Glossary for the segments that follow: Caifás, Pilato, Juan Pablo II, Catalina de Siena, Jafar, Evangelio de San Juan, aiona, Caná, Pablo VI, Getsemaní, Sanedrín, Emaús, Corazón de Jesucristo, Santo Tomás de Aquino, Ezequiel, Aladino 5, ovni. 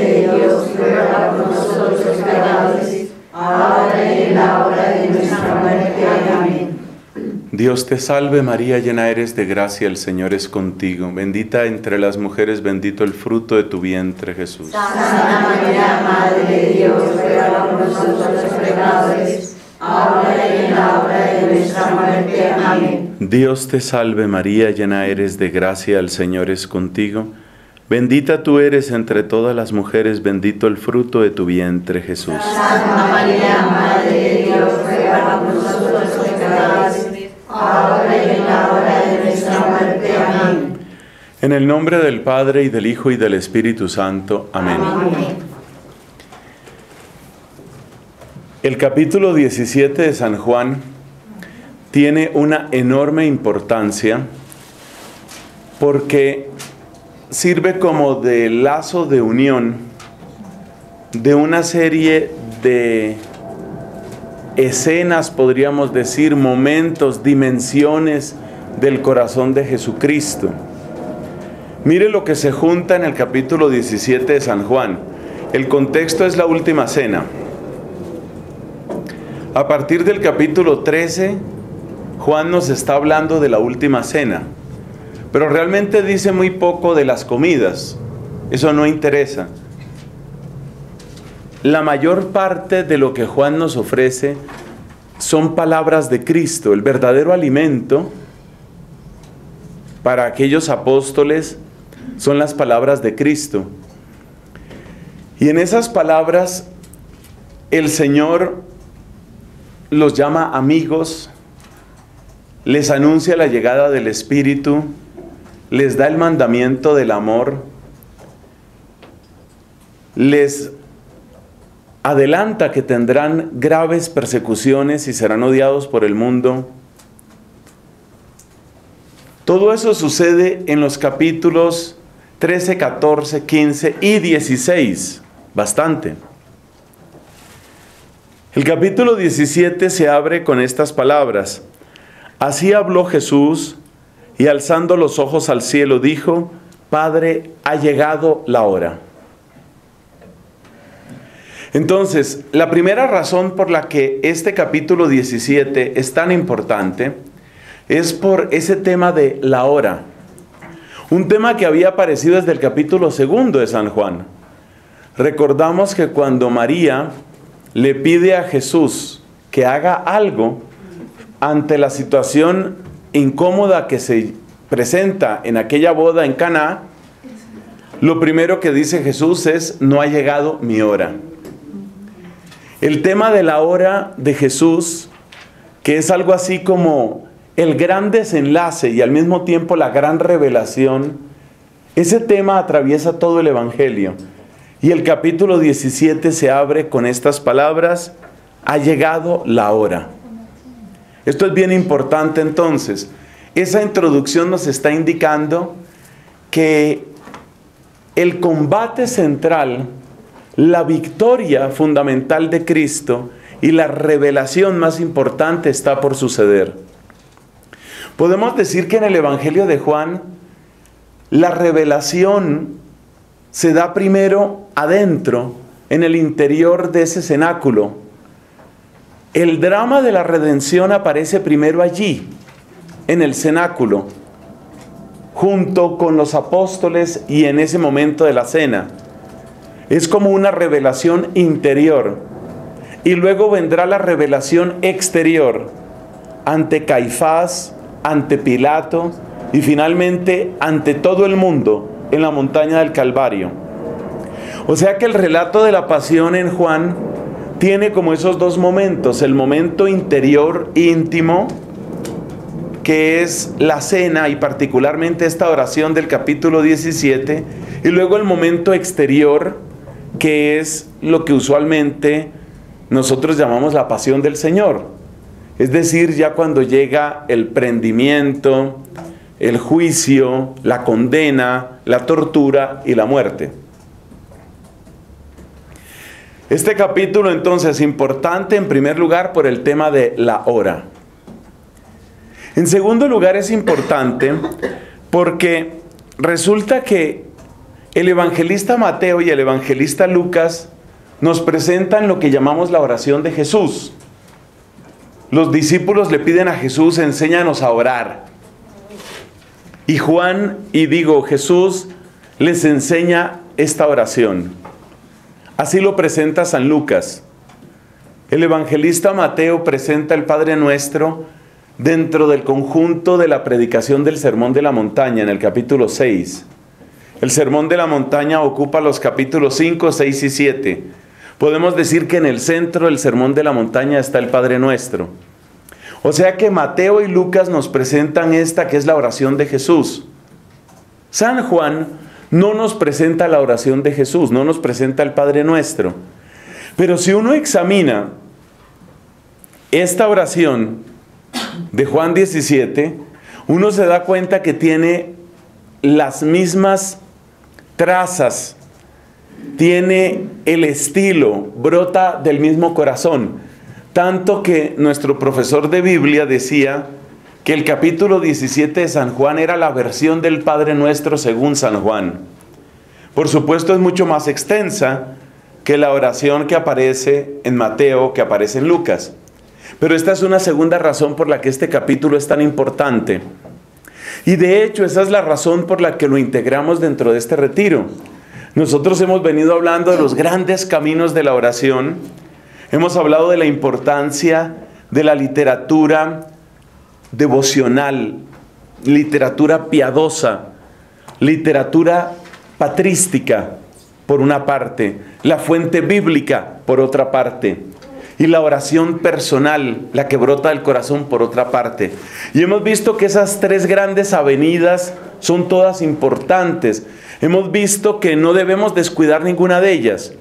de Dios, ruega por nosotros los pecadores, ahora y en la hora de nuestra muerte. Amén. Dios te salve María, llena eres de gracia, el Señor es contigo. Bendita entre las mujeres, bendito el fruto de tu vientre, Jesús. Santa María, Madre de Dios, ruega por nosotros los pecadores, ahora y en la hora de nuestra muerte. Amén. Dios te salve María, llena eres de gracia, el Señor es contigo. Bendita tú eres entre todas las mujeres, bendito el fruto de tu vientre, Jesús. Santa María, Madre de Dios, ruega por nosotros los pecadores, ahora y en la hora de nuestra muerte. Amén. En el nombre del Padre, y del Hijo, y del Espíritu Santo. Amén. Amén. El capítulo 17 de San Juan tiene una enorme importancia porque sirve como de lazo de unión de una serie de escenas, podríamos decir, momentos, dimensiones del corazón de Jesucristo. Mire lo que se junta en el capítulo 17 de San Juan. El contexto es la última cena. A partir del capítulo 13, Juan nos está hablando de la última cena, pero realmente dice muy poco de las comidas. Eso no interesa. La mayor parte de lo que Juan nos ofrece son palabras de Cristo. El verdadero alimento para aquellos apóstoles son las palabras de Cristo. Y en esas palabras el Señor los llama amigos, les anuncia la llegada del Espíritu, les da el mandamiento del amor, les adelanta que tendrán graves persecuciones y serán odiados por el mundo. Todo eso sucede en los capítulos 13, 14, 15 y 16. Bastante. El capítulo 17 se abre con estas palabras. Así habló Jesús y alzando los ojos al cielo dijo: Padre, ha llegado la hora. Entonces, la primera razón por la que este capítulo 17 es tan importante es por ese tema de la hora. Un tema que había aparecido desde el capítulo 2 de San Juan. Recordamos que cuando María le pide a Jesús que haga algo ante la situación incómoda que se presenta en aquella boda en Caná, lo primero que dice Jesús es: no ha llegado mi hora. El tema de la hora de Jesús, que es algo así como el gran desenlace y al mismo tiempo la gran revelación, ese tema atraviesa todo el Evangelio. Y el capítulo 17 se abre con estas palabras: ha llegado la hora. Esto es bien importante entonces. Esa introducción nos está indicando que el combate central, la victoria fundamental de Cristo y la revelación más importante está por suceder. Podemos decir que en el Evangelio de Juan, la revelación se da primero adentro, en el interior de ese cenáculo. El drama de la redención aparece primero allí, en el cenáculo, junto con los apóstoles y en ese momento de la cena. Es como una revelación interior. Y luego vendrá la revelación exterior, ante Caifás, ante Pilato y finalmente ante todo el mundo en la montaña del Calvario. O sea que el relato de la pasión en Juan tiene como esos dos momentos: el momento interior íntimo, que es la cena y particularmente esta oración del capítulo 17, y luego el momento exterior, que es lo que usualmente nosotros llamamos la pasión del Señor. Es decir, ya cuando llega el prendimiento, el juicio, la condena, la tortura y la muerte. Este capítulo entonces es importante en primer lugar por el tema de la hora. En segundo lugar es importante porque resulta que el evangelista Mateo y el evangelista Lucas nos presentan lo que llamamos la oración de Jesús. Los discípulos le piden a Jesús, enséñanos a orar. Y Jesús les enseña esta oración. Así lo presenta San Lucas. El evangelista Mateo presenta el Padre Nuestro dentro del conjunto de la predicación del Sermón de la Montaña en el capítulo 6. El Sermón de la Montaña ocupa los capítulos 5, 6 y 7. Podemos decir que en el centro del Sermón de la Montaña está el Padre Nuestro. O sea que Mateo y Lucas nos presentan esta que es la oración de Jesús. San Juan no nos presenta la oración de Jesús, no nos presenta el Padre Nuestro. Pero si uno examina esta oración de Juan 17, uno se da cuenta que tiene las mismas trazas, tiene el estilo, brota del mismo corazón. Tanto que nuestro profesor de Biblia decía que el capítulo 17 de San Juan era la versión del Padre Nuestro según San Juan. Por supuesto es mucho más extensa que la oración que aparece en Mateo, que aparece en Lucas. Pero esta es una segunda razón por la que este capítulo es tan importante. Y de hecho esa es la razón por la que lo integramos dentro de este retiro. Nosotros hemos venido hablando de los grandes caminos de la oración. Hemos hablado de la importancia de la literatura devocional, literatura piadosa, literatura patrística, por una parte, la fuente bíblica, por otra parte, y la oración personal, la que brota del corazón, por otra parte. Y hemos visto que esas tres grandes avenidas son todas importantes. Hemos visto que no debemos descuidar ninguna de ellas.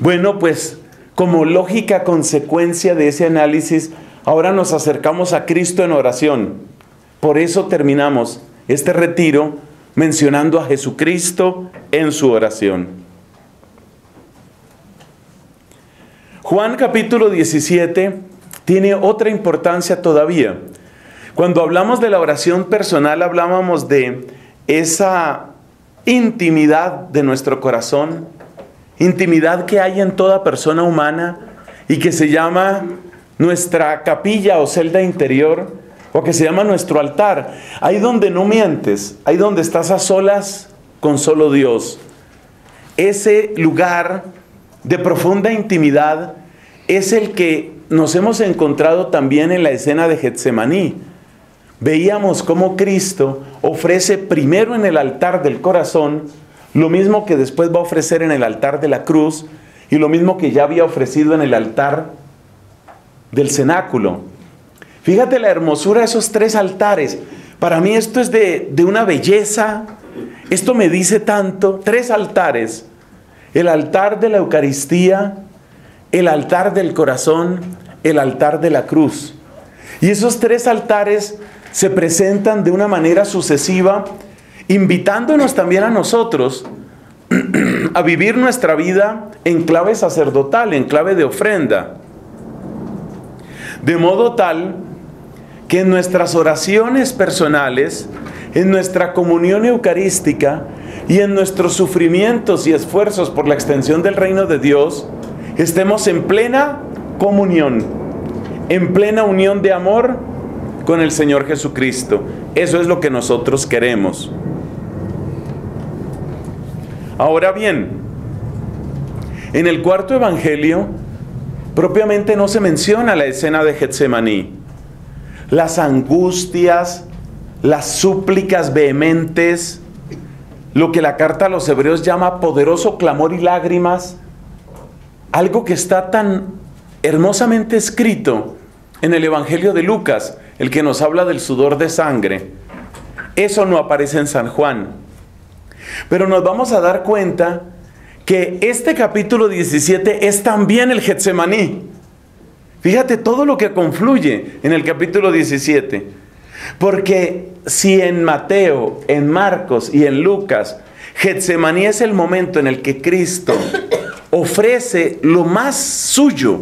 Bueno, pues, como lógica consecuencia de ese análisis, ahora nos acercamos a Cristo en oración. Por eso terminamos este retiro mencionando a Jesucristo en su oración. Juan capítulo 17 tiene otra importancia todavía. Cuando hablamos de la oración personal, hablábamos de esa intimidad de nuestro corazón, intimidad que hay en toda persona humana y que se llama nuestra capilla o celda interior, o que se llama nuestro altar, ahí donde no mientes, ahí donde estás a solas con solo Dios. Ese lugar de profunda intimidad es el que nos hemos encontrado también en la escena de Getsemaní. Veíamos cómo Cristo ofrece primero en el altar del corazón lo mismo que después va a ofrecer en el altar de la cruz y lo mismo que ya había ofrecido en el altar del cenáculo. Fíjate la hermosura de esos tres altares. Para mí esto es de una belleza. Esto me dice tanto. Tres altares. El altar de la Eucaristía, el altar del corazón, el altar de la cruz. Y esos tres altares se presentan de una manera sucesiva, invitándonos también a nosotros a vivir nuestra vida en clave sacerdotal, en clave de ofrenda. De modo tal que en nuestras oraciones personales, en nuestra comunión eucarística y en nuestros sufrimientos y esfuerzos por la extensión del reino de Dios, estemos en plena comunión, en plena unión de amor con el Señor Jesucristo. Eso es lo que nosotros queremos. Ahora bien, en el cuarto evangelio, propiamente no se menciona la escena de Getsemaní. Las angustias, las súplicas vehementes, lo que la carta a los hebreos llama poderoso clamor y lágrimas, algo que está tan hermosamente escrito en el evangelio de Lucas, el que nos habla del sudor de sangre. Eso no aparece en San Juan. Pero nos vamos a dar cuenta que este capítulo 17 es también el Getsemaní. Fíjate todo lo que confluye en el capítulo 17. Porque si en Mateo, en Marcos y en Lucas, Getsemaní es el momento en el que Cristo ofrece lo más suyo,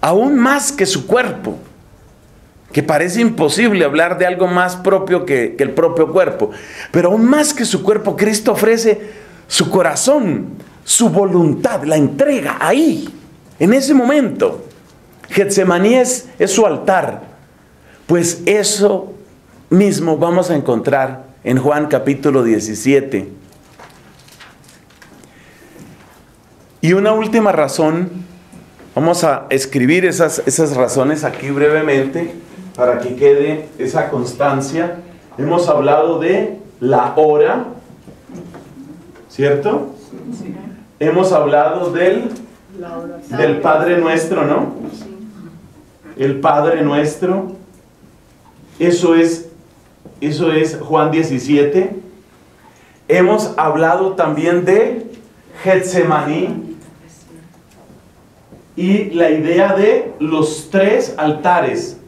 aún más que su cuerpo, que parece imposible hablar de algo más propio que el propio cuerpo, pero aún más que su cuerpo, Cristo ofrece su corazón, su voluntad, la entrega ahí, en ese momento. Getsemaní es su altar. Pues eso mismo vamos a encontrar en Juan capítulo 17. Y una última razón, vamos a escribir esas razones aquí brevemente para que quede esa constancia. Hemos hablado de la hora, ¿cierto? Sí. Hemos hablado del Padre Nuestro, ¿no? El Padre Nuestro. Eso es Juan 17. Hemos hablado también de Getsemaní y la idea de los tres altares.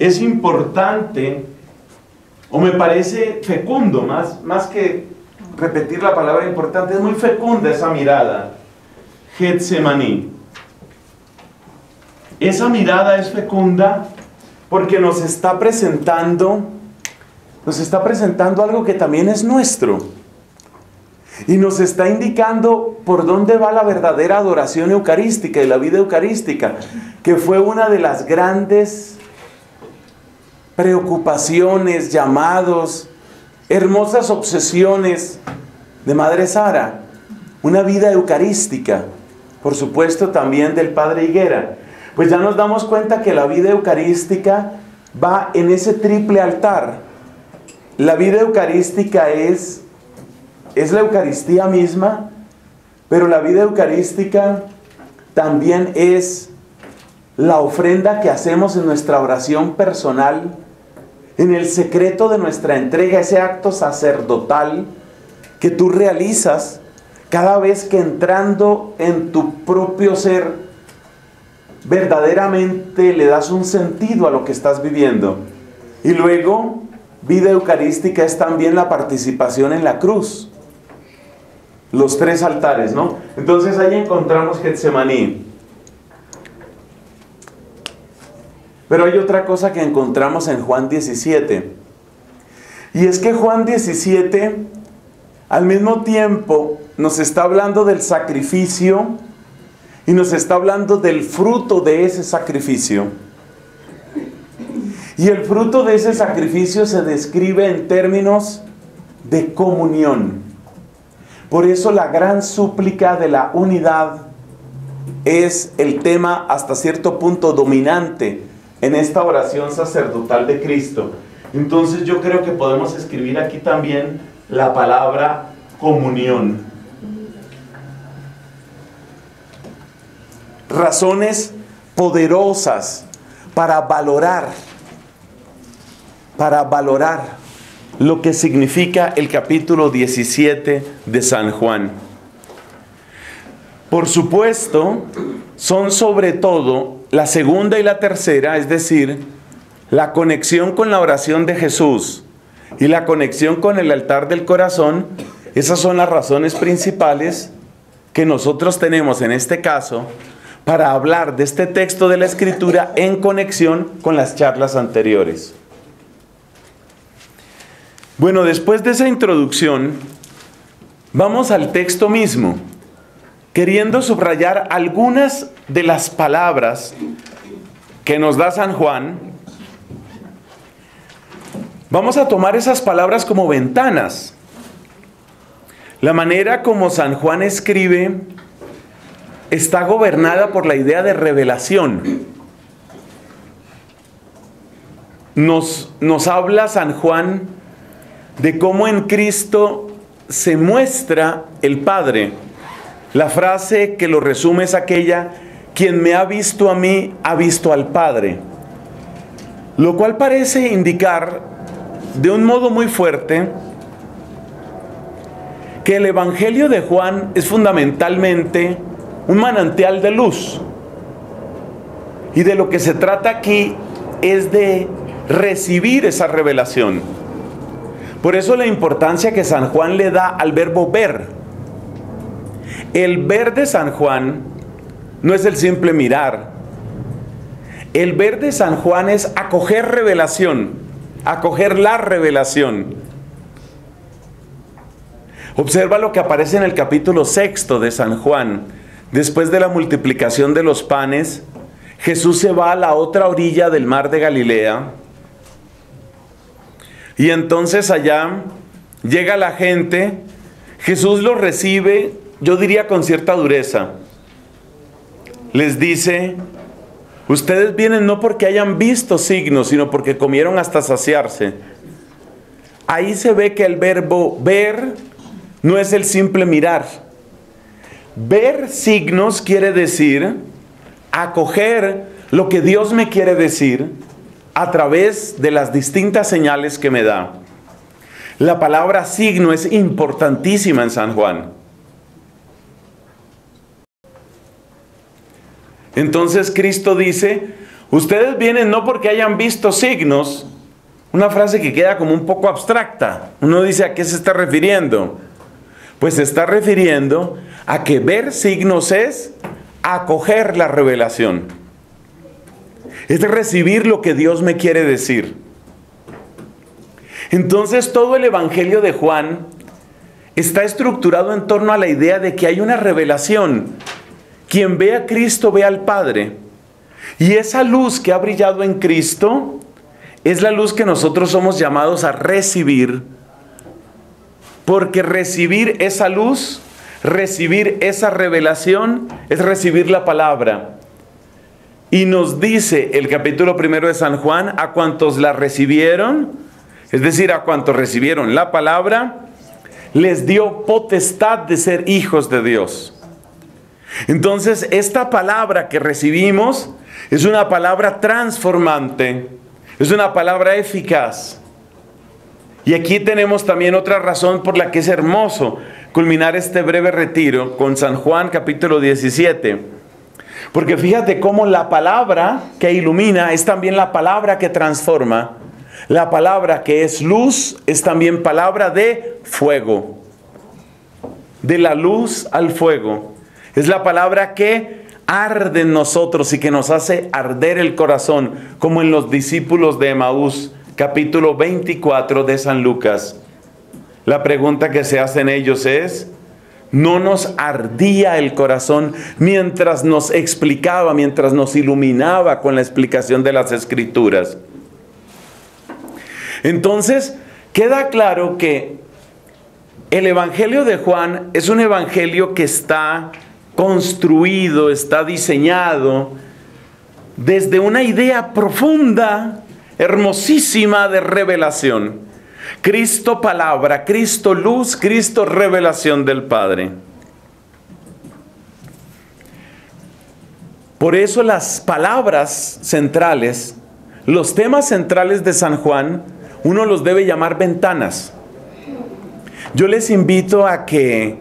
Es importante, o me parece fecundo, más que repetir la palabra importante, es muy fecunda esa mirada. Getsemaní. Esa mirada es fecunda porque nos está presentando algo que también es nuestro. Y nos está indicando por dónde va la verdadera adoración eucarística y la vida eucarística, que fue una de las grandes preocupaciones, llamados, hermosas obsesiones de Madre Sara. Una vida eucarística, por supuesto también del Padre Higuera. Pues ya nos damos cuenta que la vida eucarística va en ese triple altar. La vida eucarística es la Eucaristía misma, pero la vida eucarística también es la ofrenda que hacemos en nuestra oración personal, en el secreto de nuestra entrega, ese acto sacerdotal que tú realizas cada vez que, entrando en tu propio ser, verdaderamente le das un sentido a lo que estás viviendo. Y luego, vida eucarística es también la participación en la cruz. Los tres altares, ¿no? Entonces ahí encontramos Getsemaní. Pero hay otra cosa que encontramos en Juan 17. Y es que Juan 17, al mismo tiempo, nos está hablando del sacrificio y nos está hablando del fruto de ese sacrificio. Y el fruto de ese sacrificio se describe en términos de comunión. Por eso la gran súplica de la unidad es el tema hasta cierto punto dominante en esta oración sacerdotal de Cristo. Entonces yo creo que podemos escribir aquí también la palabra comunión. Razones poderosas para valorar lo que significa el capítulo 17 de San Juan. Por supuesto, son sobre todo la segunda y la tercera, es decir, la conexión con la oración de Jesús y la conexión con el altar del corazón. Esas son las razones principales que nosotros tenemos en este caso para hablar de este texto de la Escritura en conexión con las charlas anteriores. Bueno, después de esa introducción, vamos al texto mismo, queriendo subrayar algunas de las palabras que nos da San Juan. Vamos a tomar esas palabras como ventanas. La manera como San Juan escribe está gobernada por la idea de revelación. Nos habla San Juan de cómo en Cristo se muestra el Padre. La frase que lo resume es aquella: quien me ha visto a mí, ha visto al Padre. Lo cual parece indicar de un modo muy fuerte que el Evangelio de Juan es fundamentalmente un manantial de luz. Y de lo que se trata aquí es de recibir esa revelación. Por eso la importancia que San Juan le da al verbo ver. El ver de San Juan no es el simple mirar. El ver de San Juan es acoger revelación, acoger la revelación. Observa lo que aparece en el capítulo 6 de San Juan. Después de la multiplicación de los panes, Jesús se va a la otra orilla del mar de Galilea. Y entonces allá llega la gente, Jesús los recibe, yo diría con cierta dureza. Les dice: ustedes vienen no porque hayan visto signos, sino porque comieron hasta saciarse. Ahí se ve que el verbo ver no es el simple mirar. Ver signos quiere decir acoger lo que Dios me quiere decir a través de las distintas señales que me da. La palabra signo es importantísima en San Juan. Entonces Cristo dice: ustedes vienen no porque hayan visto signos. Una frase que queda como un poco abstracta. Uno dice: ¿a qué se está refiriendo? Pues se está refiriendo a que ver signos es acoger la revelación. Es recibir lo que Dios me quiere decir. Entonces todo el Evangelio de Juan está estructurado en torno a la idea de que hay una revelación. Quien ve a Cristo ve al Padre. Y esa luz que ha brillado en Cristo es la luz que nosotros somos llamados a recibir. Porque recibir esa luz, recibir esa revelación, es recibir la palabra. Y nos dice el capítulo 1 de San Juan: a cuantos la recibieron, es decir, a cuantos recibieron la palabra, les dio potestad de ser hijos de Dios. Entonces, esta palabra que recibimos es una palabra transformante, es una palabra eficaz. Y aquí tenemos también otra razón por la que es hermoso culminar este breve retiro con San Juan capítulo 17. Porque fíjate cómo la palabra que ilumina es también la palabra que transforma. La palabra que es luz es también palabra de fuego. De la luz al fuego. Es la palabra que arde en nosotros y que nos hace arder el corazón, como en los discípulos de Emaús, capítulo 24 de San Lucas. La pregunta que se hacen ellos es: ¿no nos ardía el corazón mientras nos explicaba, mientras nos iluminaba con la explicación de las Escrituras? Entonces, queda claro que el Evangelio de Juan es un evangelio que está construido, está diseñado desde una idea profunda, hermosísima de revelación. Cristo palabra, Cristo luz, Cristo revelación del Padre. Por eso las palabras centrales, los temas centrales de San Juan, uno los debe llamar ventanas. Yo les invito a que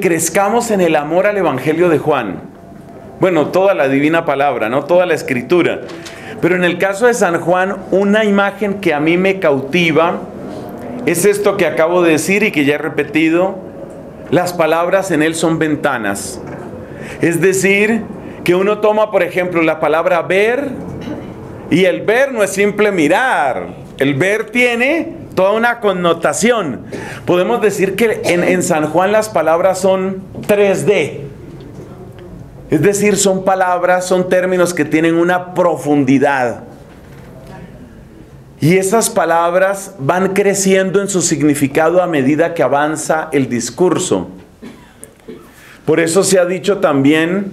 crezcamos en el amor al Evangelio de Juan. Bueno, toda la divina palabra, ¿no? Toda la Escritura. Pero en el caso de San Juan, una imagen que a mí me cautiva es esto que acabo de decir y que ya he repetido: las palabras en él son ventanas. Es decir, que uno toma, por ejemplo, la palabra ver, y el ver no es simple mirar. El ver tiene toda una connotación. Podemos decir que en San Juan las palabras son 3D. Es decir, son palabras, son términos que tienen una profundidad. Y esas palabras van creciendo en su significado a medida que avanza el discurso. Por eso se ha dicho también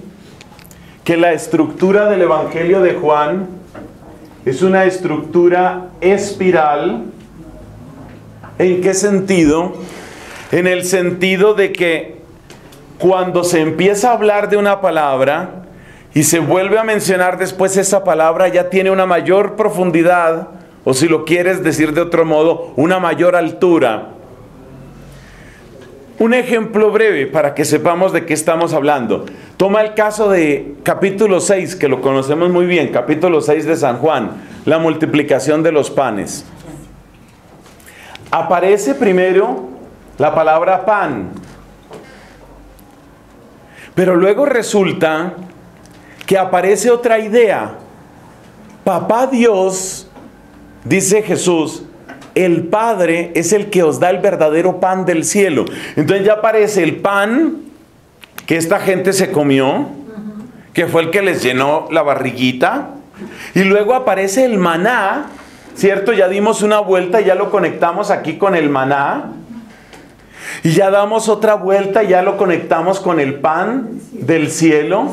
que la estructura del Evangelio de Juan es una estructura espiral. ¿En qué sentido? En el sentido de que cuando se empieza a hablar de una palabra y se vuelve a mencionar después esa palabra, ya tiene una mayor profundidad, o si lo quieres decir de otro modo, una mayor altura. Un ejemplo breve para que sepamos de qué estamos hablando. Toma el caso de capítulo 6, que lo conocemos muy bien, capítulo 6 de San Juan. la multiplicación de los panes. Aparece primero la palabra pan, pero luego resulta que aparece otra idea. Papá Dios, dice Jesús, el Padre es el que os da el verdadero pan del cielo. Entonces ya aparece el pan que esta gente se comió, que fue el que les llenó la barriguita, y luego aparece el maná, ¿cierto? Ya dimos una vuelta, ya lo conectamos aquí con el maná, y ya damos otra vuelta, ya lo conectamos con el pan del cielo,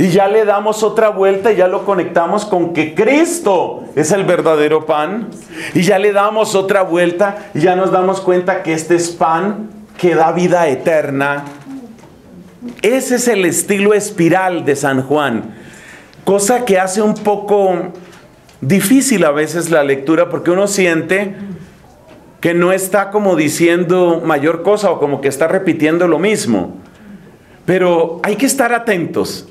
y ya le damos otra vuelta, ya lo conectamos con que Cristo es el verdadero pan, y ya le damos otra vuelta, y ya nos damos cuenta que este es pan que da vida eterna. Ese es el estilo espiral de San Juan, cosa que hace un poco difícil a veces la lectura, porque uno siente que no está como diciendo mayor cosa o como que está repitiendo lo mismo. Pero hay que estar atentos.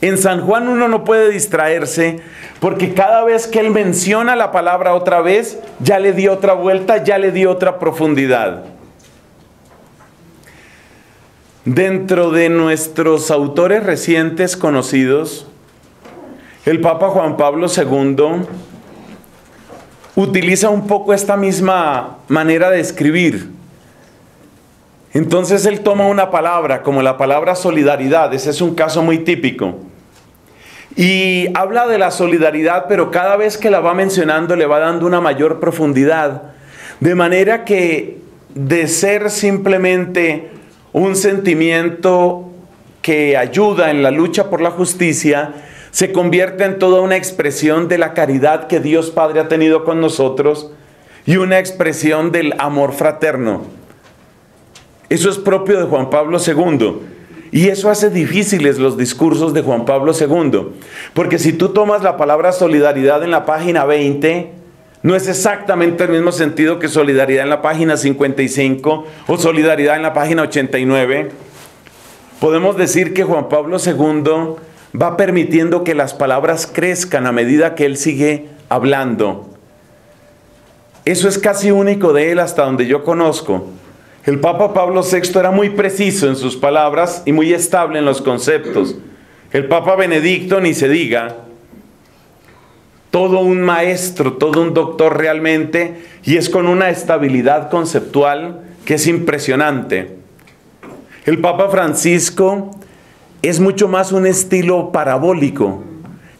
En San Juan uno no puede distraerse, porque cada vez que él menciona la palabra otra vez, ya le dio otra vuelta, ya le dio otra profundidad. Dentro de nuestros autores recientes conocidos, el Papa Juan Pablo II utiliza un poco esta misma manera de escribir. Entonces él toma una palabra, como la palabra solidaridad, ese es un caso muy típico, y habla de la solidaridad, pero cada vez que la va mencionando le va dando una mayor profundidad, de manera que de ser simplemente un sentimiento que ayuda en la lucha por la justicia, se convierte en toda una expresión de la caridad que Dios Padre ha tenido con nosotros y una expresión del amor fraterno. Eso es propio de Juan Pablo II, y eso hace difíciles los discursos de Juan Pablo II, porque si tú tomas la palabra solidaridad en la página 20, no es exactamente el mismo sentido que solidaridad en la página 55 o solidaridad en la página 89. Podemos decir que Juan Pablo II va permitiendo que las palabras crezcan a medida que él sigue hablando. Eso es casi único de él hasta donde yo conozco. El Papa Pablo VI era muy preciso en sus palabras y muy estable en los conceptos. El Papa Benedicto, ni se diga, todo un maestro, todo un doctor realmente, y es con una estabilidad conceptual que es impresionante. El Papa Francisco es mucho más un estilo parabólico.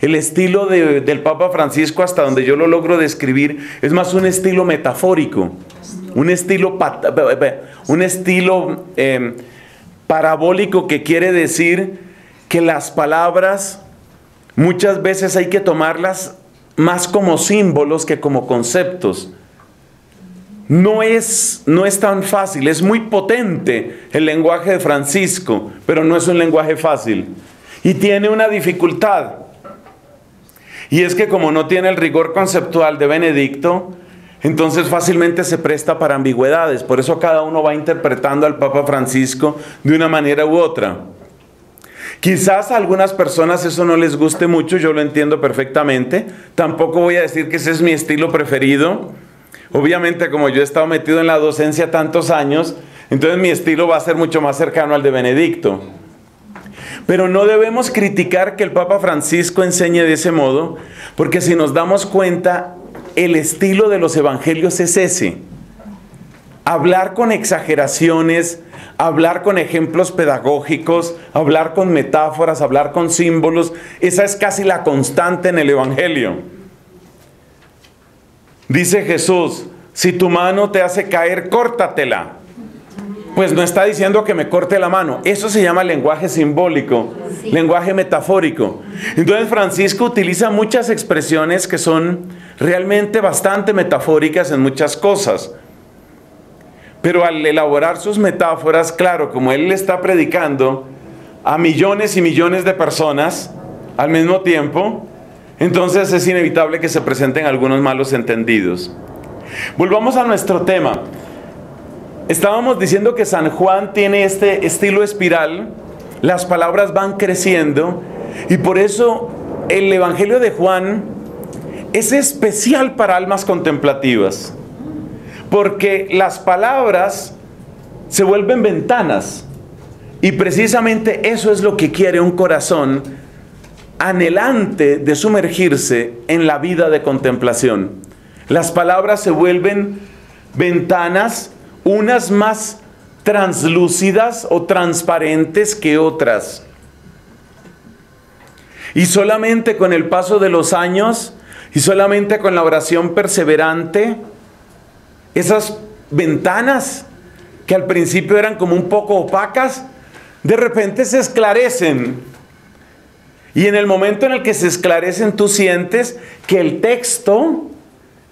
El estilo del Papa Francisco, hasta donde yo lo logro describir, es más un estilo metafórico, un estilo parabólico, que quiere decir que las palabras muchas veces hay que tomarlas más como símbolos que como conceptos. No es tan fácil, es muy potente el lenguaje de Francisco, pero no es un lenguaje fácil. Y tiene una dificultad. Y es que como no tiene el rigor conceptual de Benedicto, entonces fácilmente se presta para ambigüedades. Por eso cada uno va interpretando al Papa Francisco de una manera u otra. Quizás a algunas personas eso no les guste mucho, yo lo entiendo perfectamente. Tampoco voy a decir que ese es mi estilo preferido. Obviamente, como yo he estado metido en la docencia tantos años, entonces mi estilo va a ser mucho más cercano al de Benedicto. Pero no debemos criticar que el Papa Francisco enseñe de ese modo, porque si nos damos cuenta, el estilo de los evangelios es ese. Hablar con exageraciones, hablar con ejemplos pedagógicos, hablar con metáforas, hablar con símbolos, esa es casi la constante en el evangelio. Dice Jesús, si tu mano te hace caer, córtatela. Pues no está diciendo que me corte la mano. Eso se llama lenguaje simbólico, lenguaje metafórico. Entonces Francisco utiliza muchas expresiones que son realmente bastante metafóricas en muchas cosas. Pero al elaborar sus metáforas, claro, como él le está predicando a millones y millones de personas al mismo tiempo, entonces es inevitable que se presenten algunos malos entendidos. Volvamos a nuestro tema. Estábamos diciendo que San Juan tiene este estilo espiral, las palabras van creciendo, y por eso el Evangelio de Juan es especial para almas contemplativas, porque las palabras se vuelven ventanas, y precisamente eso es lo que quiere un corazón anhelante de sumergirse en la vida de contemplación. Las palabras se vuelven ventanas, unas más translúcidas o transparentes que otras. Y solamente con el paso de los años, y solamente con la oración perseverante, esas ventanas que al principio eran como un poco opacas, de repente se esclarecen. Y en el momento en el que se esclarecen, tú sientes que el texto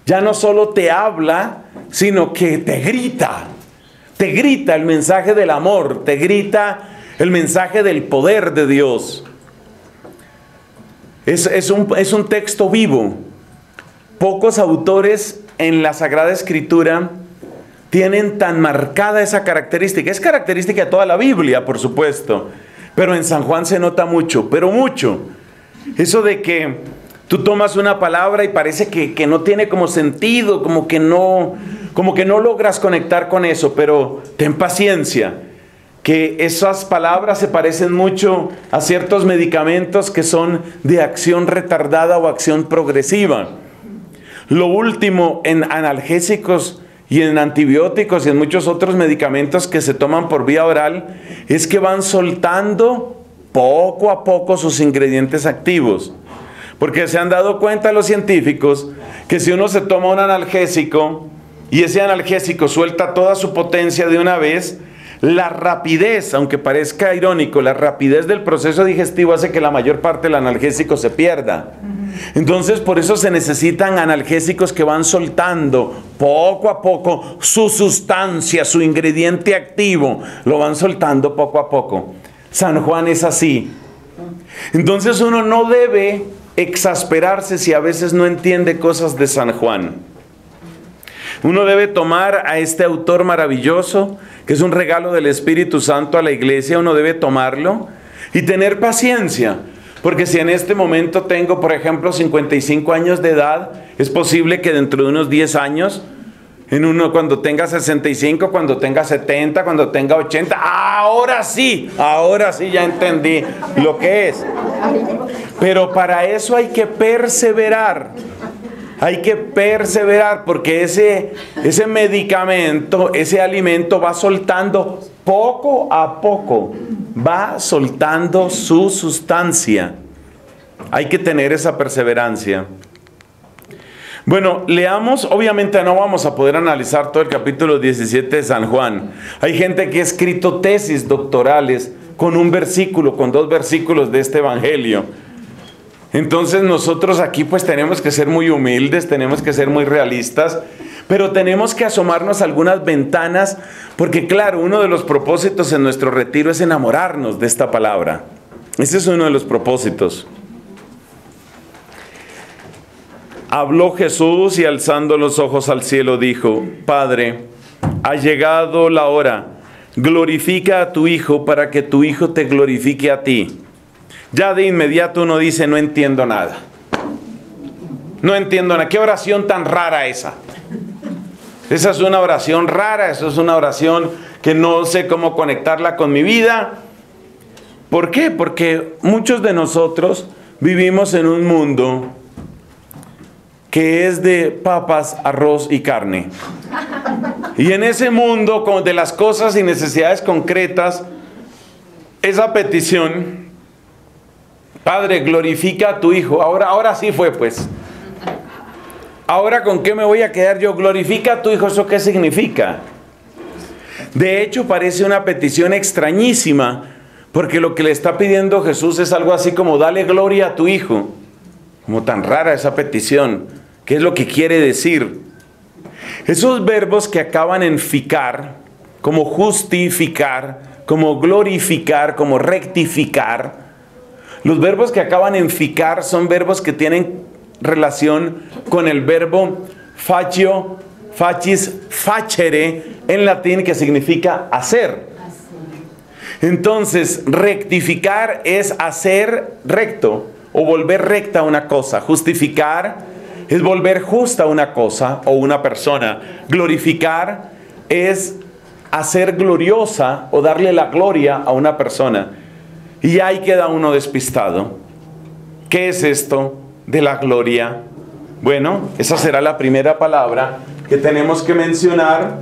ya no solo te habla, sino que te grita. Te grita el mensaje del amor, te grita el mensaje del poder de Dios. Es un texto vivo. Pocos autores en la Sagrada Escritura tienen tan marcada esa característica. Es característica de toda la Biblia, por supuesto, pero en San Juan se nota mucho, pero mucho. Eso de que tú tomas una palabra y parece que no tiene como sentido, como que no logras conectar con eso, pero ten paciencia, que esas palabras se parecen mucho a ciertos medicamentos que son de acción retardada o acción progresiva. Lo último en analgésicos y en antibióticos y en muchos otros medicamentos que se toman por vía oral es que van soltando poco a poco sus ingredientes activos. Porque se han dado cuenta los científicos que si uno se toma un analgésico y ese analgésico suelta toda su potencia de una vez, la rapidez, aunque parezca irónico, la rapidez del proceso digestivo hace que la mayor parte del analgésico se pierda. Entonces, por eso se necesitan analgésicos que van soltando poco a poco su sustancia, su ingrediente activo, lo van soltando poco a poco. San Juan es así. Entonces, uno no debe exasperarse si a veces no entiende cosas de San Juan. Uno debe tomar a este autor maravilloso, que es un regalo del Espíritu Santo a la Iglesia, uno debe tomarlo y tener paciencia, porque si en este momento tengo, por ejemplo, 55 años de edad, es posible que dentro de unos 10 años, cuando tenga 65, cuando tenga 70, cuando tenga 80, ahora sí ya entendí lo que es. Pero para eso hay que perseverar. Hay que perseverar porque ese medicamento, ese alimento va soltando poco a poco, va soltando su sustancia. Hay que tener esa perseverancia. Bueno, leamos, obviamente no vamos a poder analizar todo el capítulo 17 de San Juan. Hay gente que ha escrito tesis doctorales con un versículo, con dos versículos de este evangelio. Entonces nosotros aquí pues tenemos que ser muy humildes, tenemos que ser muy realistas, pero tenemos que asomarnos a algunas ventanas, porque claro, uno de los propósitos en nuestro retiro es enamorarnos de esta palabra. Ese es uno de los propósitos. Habló Jesús y alzando los ojos al cielo dijo: Padre, ha llegado la hora, glorifica a tu Hijo para que tu Hijo te glorifique a ti. Ya de inmediato uno dice: no entiendo nada. No entiendo nada. ¿Qué oración tan rara esa? Esa es una oración rara, esa es una oración que no sé cómo conectarla con mi vida. ¿Por qué? Porque muchos de nosotros vivimos en un mundo que es de papas, arroz y carne. Y en ese mundo de las cosas y necesidades concretas, esa petición: Padre, glorifica a tu Hijo. Ahora sí fue, pues. Ahora, ¿con qué me voy a quedar yo? Glorifica a tu Hijo. ¿Eso qué significa? De hecho, parece una petición extrañísima, porque lo que le está pidiendo Jesús es algo así como: dale gloria a tu Hijo. Como tan rara esa petición. ¿Qué es lo que quiere decir? Esos verbos que acaban en ficar, como justificar, como glorificar, como rectificar. Los verbos que acaban en ficar son verbos que tienen relación con el verbo facio, facis, facere, en latín, que significa hacer. Entonces, rectificar es hacer recto o volver recta una cosa. Justificar es volver justa una cosa o una persona. Glorificar es hacer gloriosa o darle la gloria a una persona. Y ahí queda uno despistado. ¿Qué es esto de la gloria? Bueno, esa será la primera palabra que tenemos que mencionar.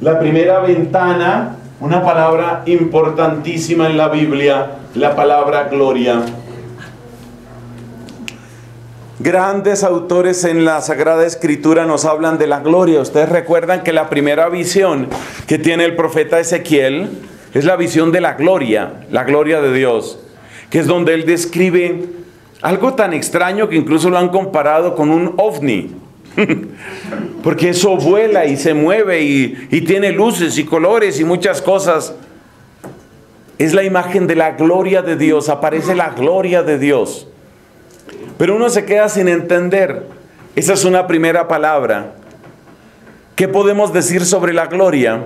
La primera ventana, una palabra importantísima en la Biblia, la palabra gloria. Grandes autores en la Sagrada Escritura nos hablan de la gloria. Ustedes recuerdan que la primera visión que tiene el profeta Ezequiel es la visión de la gloria de Dios, que es donde él describe algo tan extraño que incluso lo han comparado con un ovni, porque eso vuela y se mueve y tiene luces y colores y muchas cosas. Es la imagen de la gloria de Dios, aparece la gloria de Dios. Pero uno se queda sin entender. Esa es una primera palabra. ¿Qué podemos decir sobre la gloria?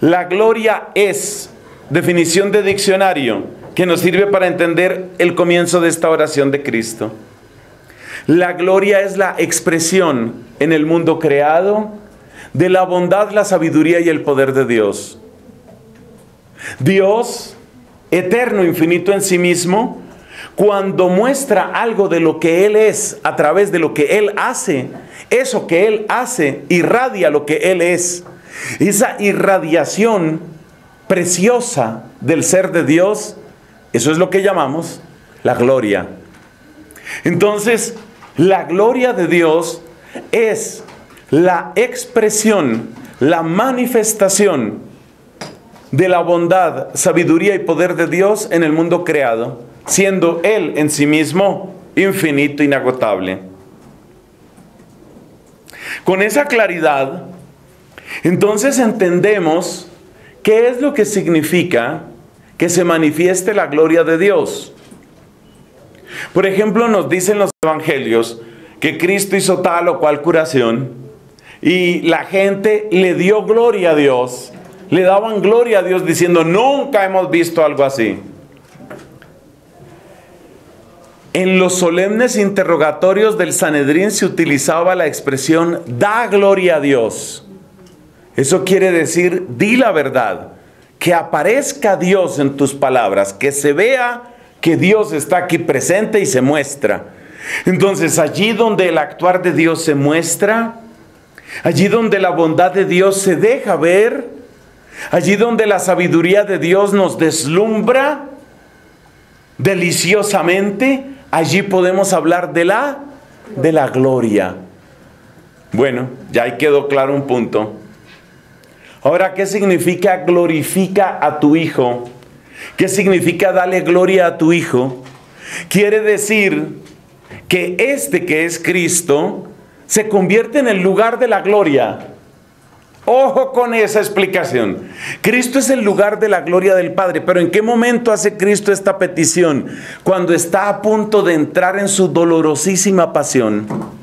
La gloria es, definición de diccionario, que nos sirve para entender el comienzo de esta oración de Cristo. La gloria es la expresión en el mundo creado de la bondad, la sabiduría y el poder de Dios. Dios, eterno, infinito en sí mismo, cuando muestra algo de lo que Él es a través de lo que Él hace, eso que Él hace irradia lo que Él es. Esa irradiación preciosa del ser de Dios, eso es lo que llamamos la gloria. Entonces, la gloria de Dios es la expresión, la manifestación de la bondad, sabiduría y poder de Dios en el mundo creado, siendo Él en sí mismo infinito, inagotable. Con esa claridad, entonces entendemos qué es lo que significa que se manifieste la gloria de Dios. Por ejemplo, nos dicen los evangelios que Cristo hizo tal o cual curación y la gente le dio gloria a Dios, le daban gloria a Dios diciendo: nunca hemos visto algo así. En los solemnes interrogatorios del Sanedrín se utilizaba la expresión: da gloria a Dios. Eso quiere decir, di la verdad, que aparezca Dios en tus palabras, que se vea que Dios está aquí presente y se muestra. Entonces, allí donde el actuar de Dios se muestra, allí donde la bondad de Dios se deja ver, allí donde la sabiduría de Dios nos deslumbra deliciosamente, allí podemos hablar de la gloria. Bueno, ya ahí quedó claro un punto. Ahora, ¿qué significa glorifica a tu hijo? ¿Qué significa darle gloria a tu hijo? Quiere decir que este que es Cristo se convierte en el lugar de la gloria. Ojo con esa explicación. Cristo es el lugar de la gloria del Padre. Pero ¿en qué momento hace Cristo esta petición? Cuando está a punto de entrar en su dolorosísima pasión.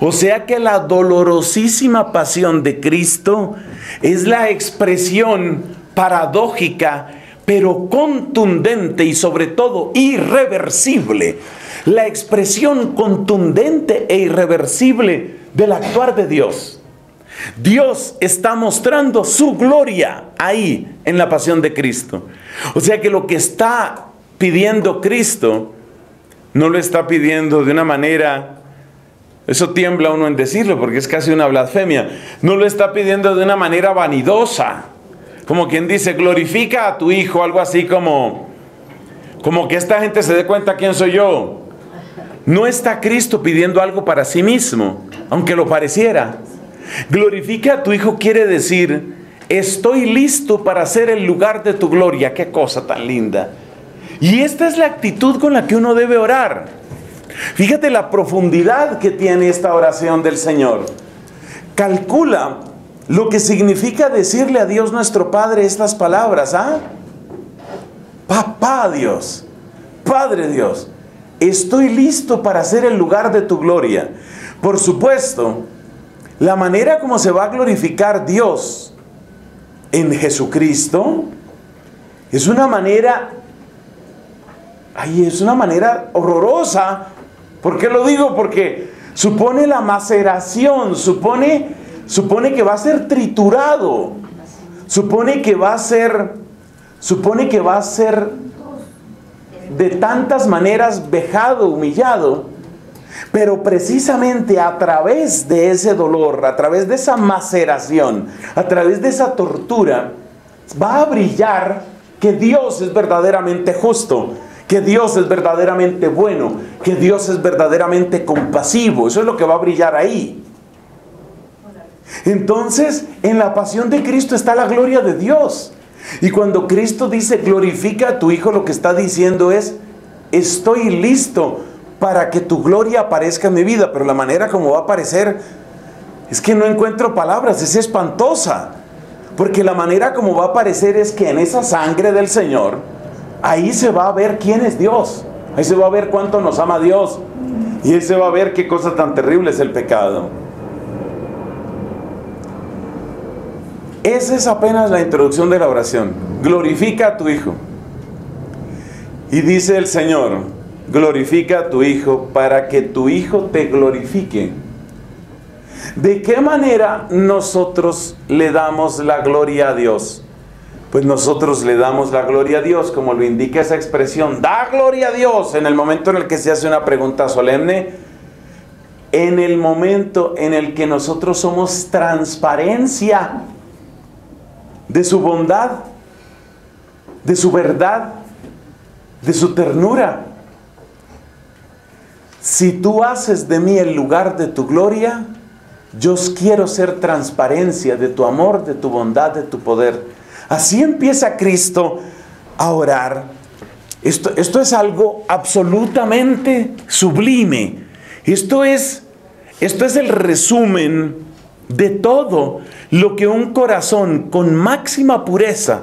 O sea que la dolorosísima pasión de Cristo es la expresión paradójica, pero contundente y sobre todo irreversible. La expresión contundente e irreversible del actuar de Dios. Dios está mostrando su gloria ahí en la pasión de Cristo. O sea que lo que está pidiendo Cristo no lo está pidiendo de una manera... Eso tiembla uno en decirlo porque es casi una blasfemia. No lo está pidiendo de una manera vanidosa, como quien dice: glorifica a tu hijo, algo así como que esta gente se dé cuenta quién soy yo. No está Cristo pidiendo algo para sí mismo, aunque lo pareciera. Glorifica a tu hijo quiere decir: estoy listo para ser el lugar de tu gloria. Qué cosa tan linda. Y esta es la actitud con la que uno debe orar. Fíjate la profundidad que tiene esta oración del Señor. Calcula lo que significa decirle a Dios nuestro Padre estas palabras. ¿Ah? Papá Dios, Padre Dios, estoy listo para ser el lugar de tu gloria. Por supuesto, la manera como se va a glorificar Dios en Jesucristo es una manera horrorosa, ¿Por qué lo digo? Porque supone la maceración, supone que va a ser triturado, supone que va a ser de tantas maneras vejado, humillado, pero precisamente a través de ese dolor, a través de esa maceración, a través de esa tortura, va a brillar que Dios es verdaderamente justo, que Dios es verdaderamente bueno, que Dios es verdaderamente compasivo. Eso es lo que va a brillar ahí. Entonces, en la pasión de Cristo está la gloria de Dios. Y cuando Cristo dice, glorifica a tu Hijo, lo que está diciendo es, estoy listo para que tu gloria aparezca en mi vida. Pero la manera como va a aparecer, es que no encuentro palabras, es espantosa. Porque la manera como va a aparecer es que en esa sangre del Señor, ahí se va a ver quién es Dios. Ahí se va a ver cuánto nos ama Dios. Y ahí se va a ver qué cosa tan terrible es el pecado. Esa es apenas la introducción de la oración. Glorifica a tu Hijo. Y dice el Señor, glorifica a tu Hijo para que tu Hijo te glorifique. ¿De qué manera nosotros le damos la gloria a Dios? Pues nosotros le damos la gloria a Dios, como lo indica esa expresión, da gloria a Dios, en el momento en el que se hace una pregunta solemne, en el momento en el que nosotros somos transparencia de su bondad, de su verdad, de su ternura. Si tú haces de mí el lugar de tu gloria, yo quiero ser transparencia de tu amor, de tu bondad, de tu poder. Así empieza Cristo a orar. Esto es algo absolutamente sublime. Esto es el resumen de todo lo que un corazón con máxima pureza,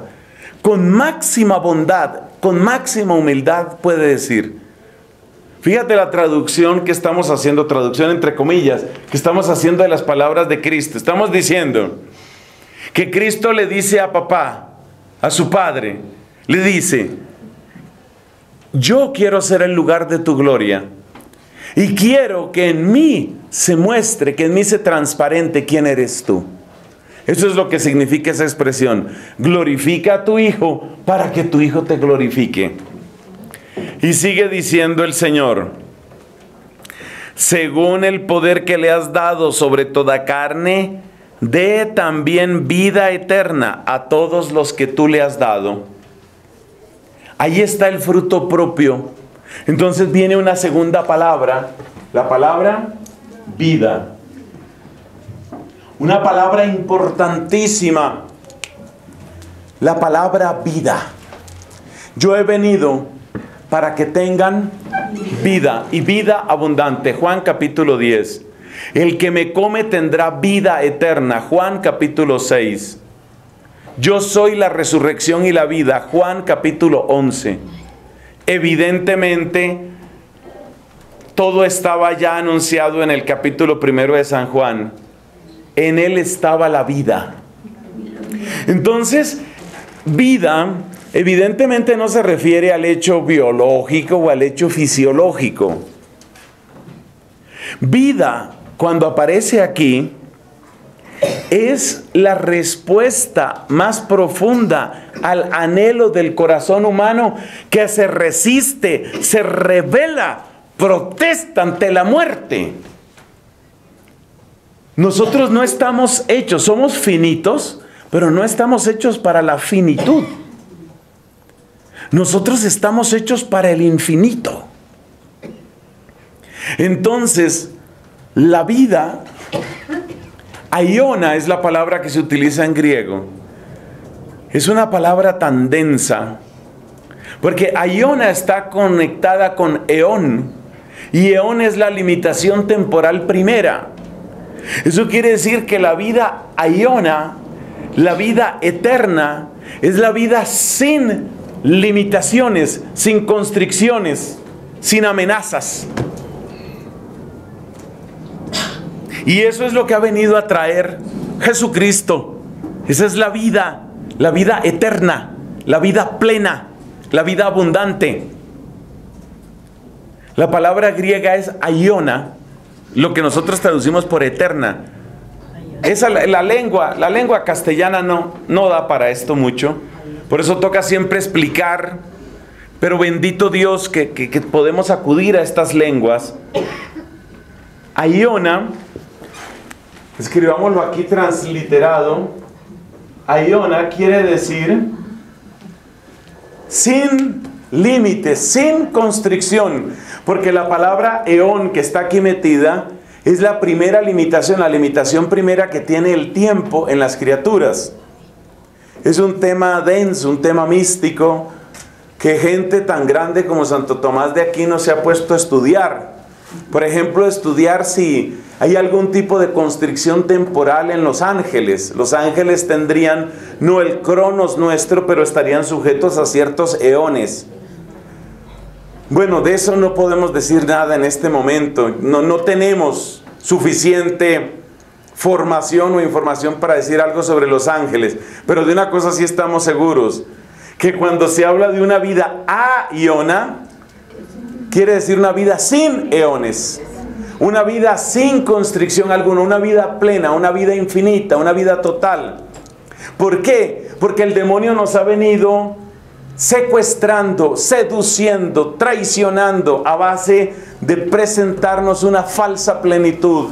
con máxima bondad, con máxima humildad puede decir. Fíjate la traducción que estamos haciendo, traducción entre comillas, que estamos haciendo de las palabras de Cristo. Estamos diciendo que Cristo le dice a papá, a su padre, le dice, yo quiero ser el lugar de tu gloria y quiero que en mí se muestre, que en mí se transparente quién eres tú. Eso es lo que significa esa expresión, glorifica a tu Hijo para que tu Hijo te glorifique. Y sigue diciendo el Señor, según el poder que le has dado sobre toda carne, dé también vida eterna a todos los que tú le has dado. Ahí está el fruto propio. Entonces viene una segunda palabra, la palabra vida. Una palabra importantísima, la palabra vida. Yo he venido para que tengan vida y vida abundante. Juan capítulo 10. El que me come tendrá vida eterna. Juan capítulo 6. Yo soy la resurrección y la vida. Juan capítulo 11. Evidentemente, todo estaba ya anunciado en el capítulo primero de San Juan. En él estaba la vida. Entonces, vida evidentemente no se refiere al hecho biológico o al hecho fisiológico. Vida, cuando aparece aquí, es la respuesta más profunda al anhelo del corazón humano que se resiste, se revela, protesta ante la muerte. Nosotros no estamos hechos, somos finitos, pero no estamos hechos para la finitud. Nosotros estamos hechos para el infinito. Entonces, la vida, aiona es la palabra que se utiliza en griego. Es una palabra tan densa, porque aiona está conectada con eón, y eón es la limitación temporal primera. Eso quiere decir que la vida aiona, la vida eterna, es la vida sin limitaciones, sin constricciones, sin amenazas. Y eso es lo que ha venido a traer Jesucristo. Esa es la vida eterna, la vida plena, la vida abundante. La palabra griega es aiona, lo que nosotros traducimos por eterna. Esa, la lengua castellana no da para esto mucho. Por eso toca siempre explicar. Pero bendito Dios que podemos acudir a estas lenguas. Aiona, escribámoslo aquí transliterado. Aiona quiere decir sin límites, sin constricción. Porque la palabra eón que está aquí metida es la primera limitación, la limitación primera que tiene el tiempo en las criaturas. Es un tema denso, un tema místico, que gente tan grande como Santo Tomás de Aquino se ha puesto a estudiar. Por ejemplo, estudiar si hay algún tipo de constricción temporal en los ángeles. Los ángeles tendrían, no el cronos nuestro, pero estarían sujetos a ciertos eones. Bueno, de eso no podemos decir nada en este momento. No tenemos suficiente formación o información para decir algo sobre los ángeles. Pero de una cosa sí estamos seguros, que cuando se habla de una vida aiona, quiere decir una vida sin eones, una vida sin constricción alguna, una vida plena, una vida infinita, una vida total. ¿Por qué? Porque el demonio nos ha venido secuestrando, seduciendo, traicionando a base de presentarnos una falsa plenitud.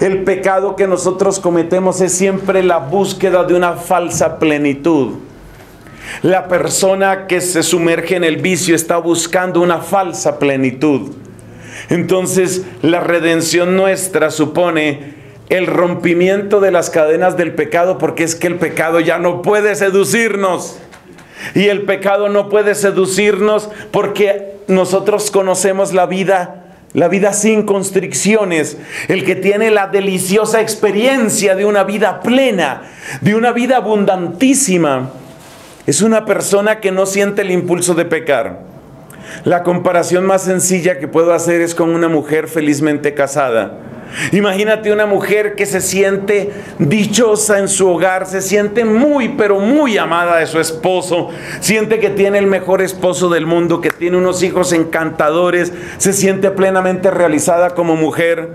El pecado que nosotros cometemos es siempre la búsqueda de una falsa plenitud. La persona que se sumerge en el vicio está buscando una falsa plenitud. Entonces, la redención nuestra supone el rompimiento de las cadenas del pecado, porque es que el pecado ya no puede seducirnos. Y el pecado no puede seducirnos porque nosotros conocemos la vida sin constricciones. El que tiene la deliciosa experiencia de una vida plena, de una vida abundantísima, es una persona que no siente el impulso de pecar. La comparación más sencilla que puedo hacer es con una mujer felizmente casada. Imagínate una mujer que se siente dichosa en su hogar, se siente muy, pero muy amada de su esposo, siente que tiene el mejor esposo del mundo, que tiene unos hijos encantadores, se siente plenamente realizada como mujer.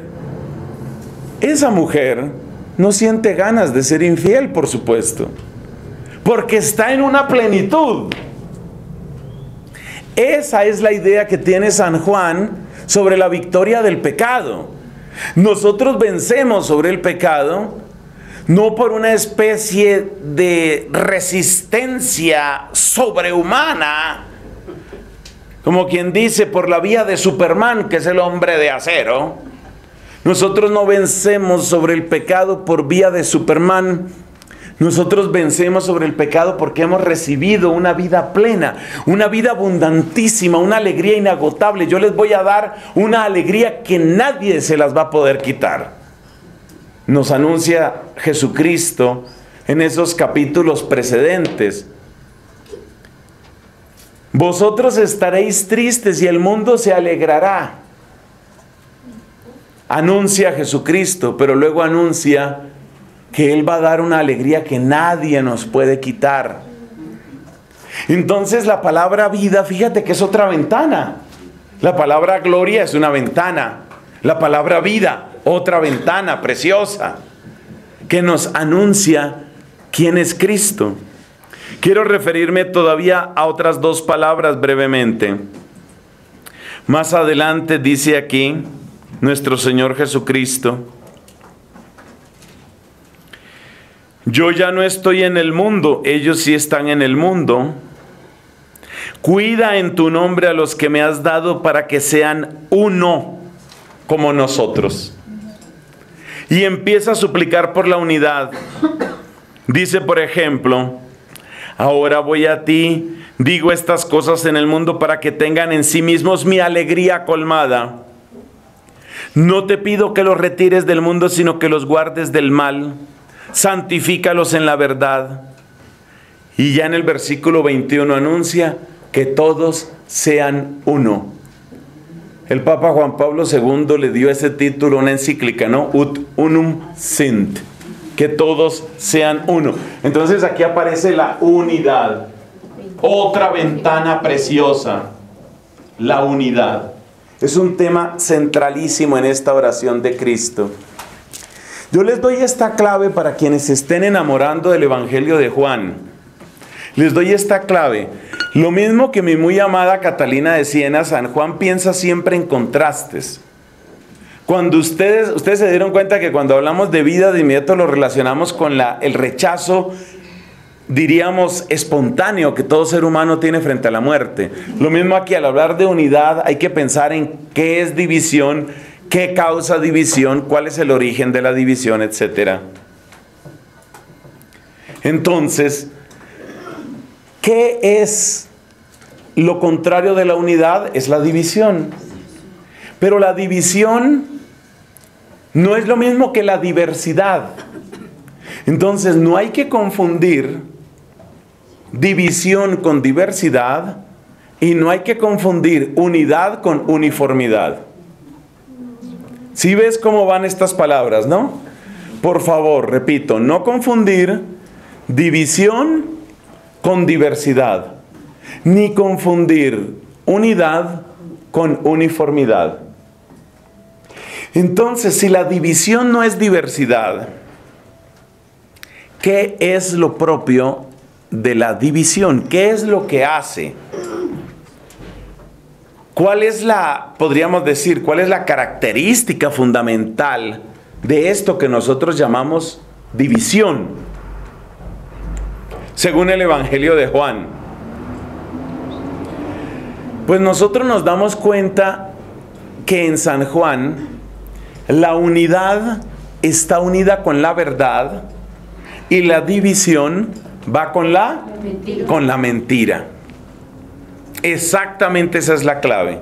Esa mujer no siente ganas de ser infiel, por supuesto, porque está en una plenitud. Esa es la idea que tiene San Juan sobre la victoria del pecado. Nosotros vencemos sobre el pecado, no por una especie de resistencia sobrehumana, como quien dice, por la vía de Superman, que es el hombre de acero. Nosotros no vencemos sobre el pecado por vía de Superman. Nosotros vencemos sobre el pecado porque hemos recibido una vida plena, una vida abundantísima, una alegría inagotable. Yo les voy a dar una alegría que nadie se las va a poder quitar. Nos anuncia Jesucristo en esos capítulos precedentes. Vosotros estaréis tristes y el mundo se alegrará. Anuncia Jesucristo, pero luego anuncia que Él va a dar una alegría que nadie nos puede quitar. Entonces la palabra vida, fíjate que es otra ventana. La palabra gloria es una ventana. La palabra vida, otra ventana preciosa, que nos anuncia quién es Cristo. Quiero referirme todavía a otras dos palabras brevemente. Más adelante dice aquí nuestro Señor Jesucristo: yo ya no estoy en el mundo, ellos sí están en el mundo. Cuida en tu nombre a los que me has dado para que sean uno como nosotros. Y empieza a suplicar por la unidad. Dice, por ejemplo, ahora voy a ti, digo estas cosas en el mundo para que tengan en sí mismos mi alegría colmada. No te pido que los retires del mundo, sino que los guardes del mal. Santifícalos en la verdad. Y ya en el versículo 21 anuncia que todos sean uno. El Papa Juan Pablo II le dio ese título a una encíclica, ¿no? Ut unum sint. Que todos sean uno. Entonces aquí aparece la unidad. Otra ventana preciosa. La unidad. Es un tema centralísimo en esta oración de Cristo. Yo les doy esta clave para quienes se estén enamorando del Evangelio de Juan. Les doy esta clave. Lo mismo que mi muy amada Catalina de Siena, San Juan piensa siempre en contrastes. Cuando ustedes se dieron cuenta que cuando hablamos de vida, de inmediato lo relacionamos con el rechazo, diríamos, espontáneo que todo ser humano tiene frente a la muerte. Lo mismo aquí, al hablar de unidad hay que pensar en qué es división, qué causa división, cuál es el origen de la división, etc. Entonces, ¿qué es lo contrario de la unidad? Es la división. Pero la división no es lo mismo que la diversidad. Entonces, no hay que confundir división con diversidad y no hay que confundir unidad con uniformidad. ¿Sí ves cómo van estas palabras, no? Por favor, repito, no confundir división con diversidad, ni confundir unidad con uniformidad. Entonces, si la división no es diversidad, ¿qué es lo propio de la división? ¿Qué es lo que hace? ¿Cuál es la característica fundamental de esto que nosotros llamamos división? Según el Evangelio de Juan. Pues nosotros nos damos cuenta que en San Juan la unidad está unida con la verdad y la división va con la mentira. Exactamente esa es la clave.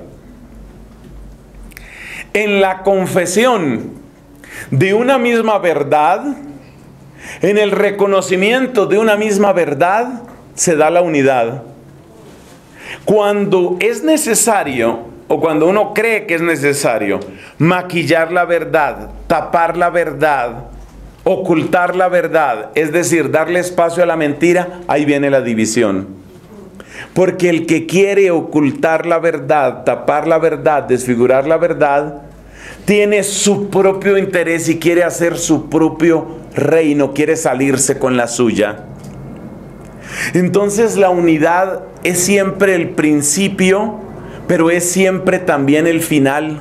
En la confesión de una misma verdad, en el reconocimiento de una misma verdad, se da la unidad. Cuando es necesario, o cuando uno cree que es necesario, maquillar la verdad, tapar la verdad, ocultar la verdad, es decir, darle espacio a la mentira, ahí viene la división. Porque el que quiere ocultar la verdad, tapar la verdad, desfigurar la verdad, tiene su propio interés y quiere hacer su propio reino, quiere salirse con la suya. Entonces la unidad es siempre el principio, pero es siempre también el final.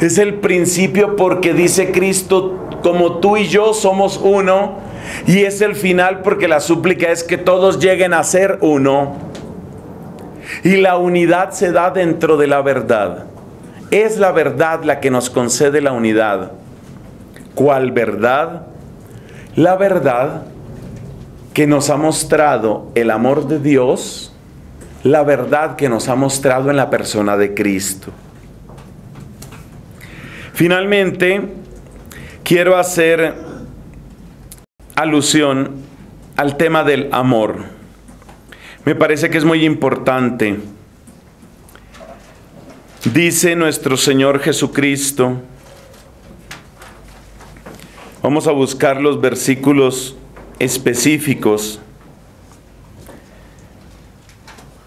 Es el principio porque dice Cristo, como tú y yo somos uno, y es el final porque la súplica es que todos lleguen a ser uno. Y la unidad se da dentro de la verdad. Es la verdad la que nos concede la unidad. ¿Cuál verdad? La verdad que nos ha mostrado el amor de Dios, la verdad que nos ha mostrado en la persona de Cristo. Finalmente, quiero hacer alusión al tema del amor. Me parece que es muy importante. Dice nuestro Señor Jesucristo, vamos a buscar los versículos específicos.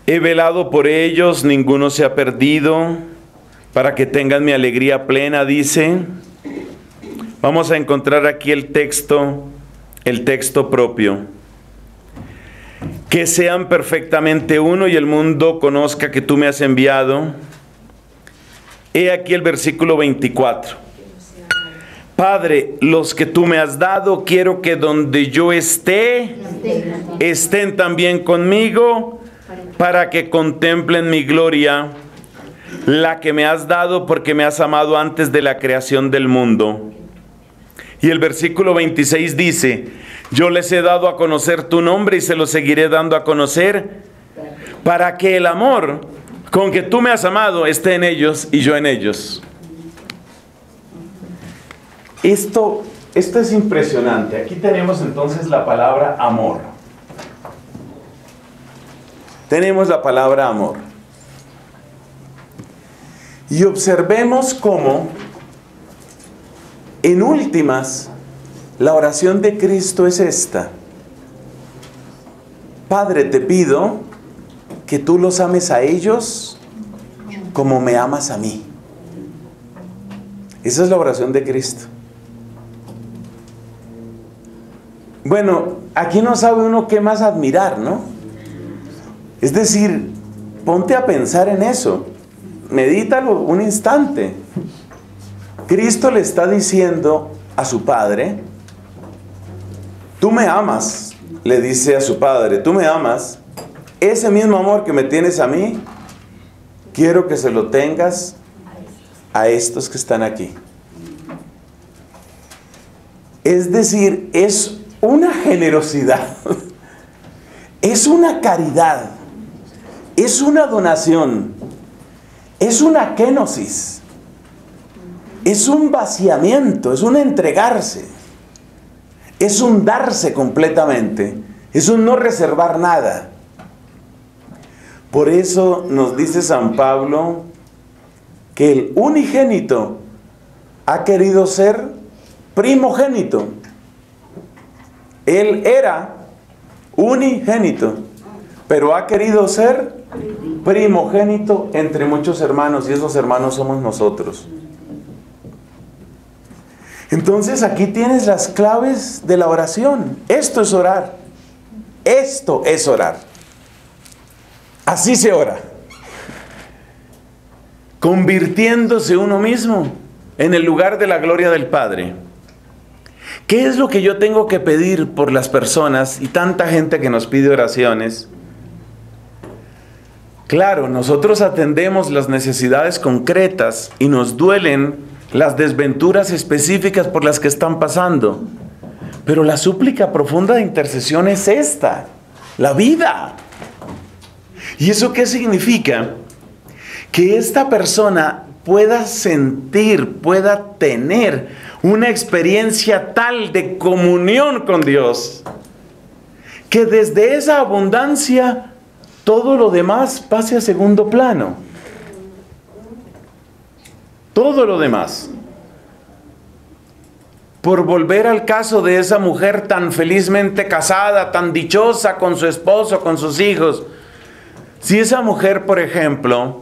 He velado por ellos, ninguno se ha perdido, para que tengan mi alegría plena, dice. Vamos a encontrar aquí el texto propio. Que sean perfectamente uno y el mundo conozca que tú me has enviado. He aquí el versículo 24. Padre, los que tú me has dado, quiero que donde yo esté, estén también conmigo, para que contemplen mi gloria, la que me has dado porque me has amado antes de la creación del mundo. Y el versículo 26 dice, yo les he dado a conocer tu nombre y se lo seguiré dando a conocer, para que el amor con que tú me has amado esté en ellos y yo en ellos. Esto es impresionante. Aquí tenemos entonces la palabra amor. Tenemos la palabra amor. Y observemos cómo, en últimas, la oración de Cristo es esta. Padre, te pido que tú los ames a ellos como me amas a mí. Esa es la oración de Cristo. Bueno, aquí no sabe uno qué más admirar, ¿no? Es decir, ponte a pensar en eso. Medítalo un instante. Cristo le está diciendo a su Padre, tú me amas, le dice a su Padre, tú me amas, ese mismo amor que me tienes a mí, quiero que se lo tengas a estos que están aquí. Es decir, es una generosidad, es una caridad, es una donación, es una kenosis, es un vaciamiento, es un entregarse, es un darse completamente, es un no reservar nada. Por eso nos dice San Pablo que el unigénito ha querido ser primogénito. Él era unigénito, pero ha querido ser primogénito entre muchos hermanos, y esos hermanos somos nosotros. Entonces aquí tienes las claves de la oración. Esto es orar. Esto es orar. Así se ora. Convirtiéndose uno mismo en el lugar de la gloria del Padre. ¿Qué es lo que yo tengo que pedir por las personas y tanta gente que nos pide oraciones? Claro, nosotros atendemos las necesidades concretas y nos duelen las desventuras específicas por las que están pasando. Pero la súplica profunda de intercesión es esta, la vida. ¿Y eso qué significa? Que esta persona pueda sentir, pueda tener una experiencia tal de comunión con Dios, que desde esa abundancia todo lo demás pase a segundo plano. Todo lo demás. Por volver al caso de esa mujer tan felizmente casada, tan dichosa con su esposo, con sus hijos. Si esa mujer, por ejemplo,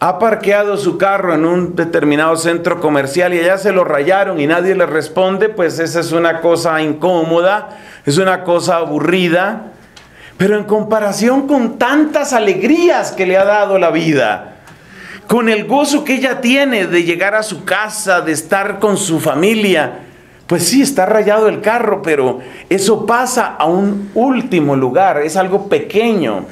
ha parqueado su carro en un determinado centro comercial y allá se lo rayaron y nadie le responde, pues esa es una cosa incómoda, es una cosa aburrida, pero en comparación con tantas alegrías que le ha dado la vida, con el gozo que ella tiene de llegar a su casa, de estar con su familia, pues sí, está rayado el carro, pero eso pasa a un último lugar, es algo pequeño.